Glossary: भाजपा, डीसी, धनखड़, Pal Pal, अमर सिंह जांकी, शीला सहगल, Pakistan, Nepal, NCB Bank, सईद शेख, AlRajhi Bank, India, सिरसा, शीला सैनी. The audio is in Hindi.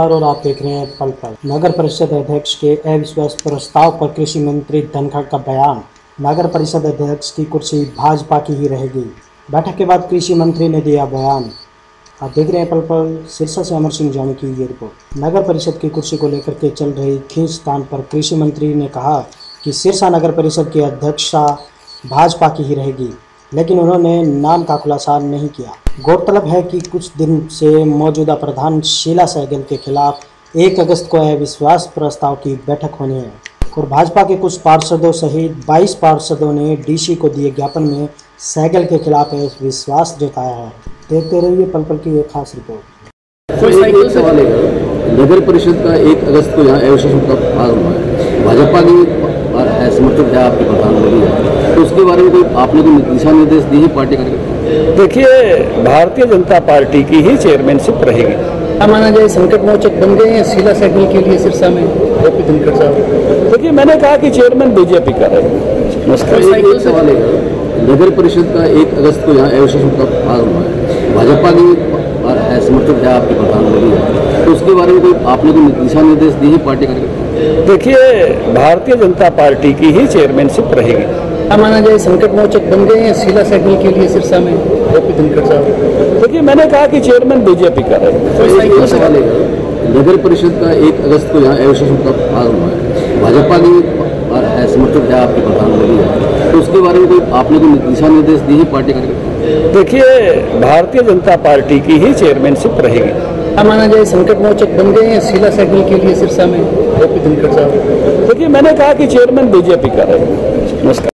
नमस्कार और आप देख रहे हैं पल पल। नगर परिषद अध्यक्ष के अविश्वास प्रस्ताव पर कृषि मंत्री धनखड़ का बयान। नगर परिषद अध्यक्ष की कुर्सी भाजपा की ही रहेगी। बैठक के बाद कृषि मंत्री ने दिया बयान। आप देख रहे हैं पल पल। सिरसा से अमर सिंह जांकी की ये रिपोर्ट। नगर परिषद की कुर्सी को लेकर के चल रही खींचतान पर कृषि मंत्री ने कहा कि सिरसा नगर परिषद की अध्यक्षा भाजपा की ही रहेगी, लेकिन उन्होंने नाम का खुलासा नहीं किया। गौरतलब है कि कुछ दिन से मौजूदा प्रधान शीला सहगल के खिलाफ 1 अगस्त को अविश्वास प्रस्ताव की बैठक होनी है और भाजपा के कुछ पार्षदों सहित 22 पार्षदों ने डीसी को दिए ज्ञापन में सहगल के खिलाफ अविश्वास जताया है। देखते रहिए पल पल की एक खास रिपोर्ट। नगर परिषद का 1 अगस्त को यहाँ अविश्वास भाजपा ने समर्थक है आपके प्रधानमंत्री, तो उसके बारे में कोई आपने कोई दिशा निर्देश दिए पार्टी का? देखिए, भारतीय जनता पार्टी की ही चेयरमैनशिप रहेगी। क्या माना जाए, संकट मोचक बन गए हैं शीला सैनी के लिए सिरसा में? धनखड़ साहब, देखिए मैंने कहा कि चेयरमैन बीजेपी का रहेगा। सवाल है, नगर परिषद का 1 अगस्त को यहाँ अविश्वास का पास हुआ है, भाजपा ने समर्थक है आपके प्रधानमंत्री, तो उसके बारे में कोई आपने कोई दिशा निर्देश दिए पार्टी का? देखिए, भारतीय जनता पार्टी की ही चेयरमैनशिप रहेगी। क्या माना जाए, संकट मोचक बन गए हैं शीला सैनी के लिए सिरसा में धनखड़ साहब? देखिए मैंने कहा कि चेयरमैन बीजेपी का रहेगा। सवाल है, नगर परिषद का 1 अगस्त को यहाँ अविश्वास का पास हुआ है, भाजपा ने समर्थक है आपके प्रधानमंत्री, तो उसके बारे में कोई आपने कोई दिशा निर्देश दिए पार्टी का? देखिए, भारतीय जनता पार्टी की ही चेयरमैनशिप रहेगी। क्या माना जाए, संकट मोचक बन गए हैं शीला सैनी के लिए सिरसा में धनखड़ साहब? देखिए मैंने कहा कि चेयरमैन बीजेपी का रहेगा। नमस्कार।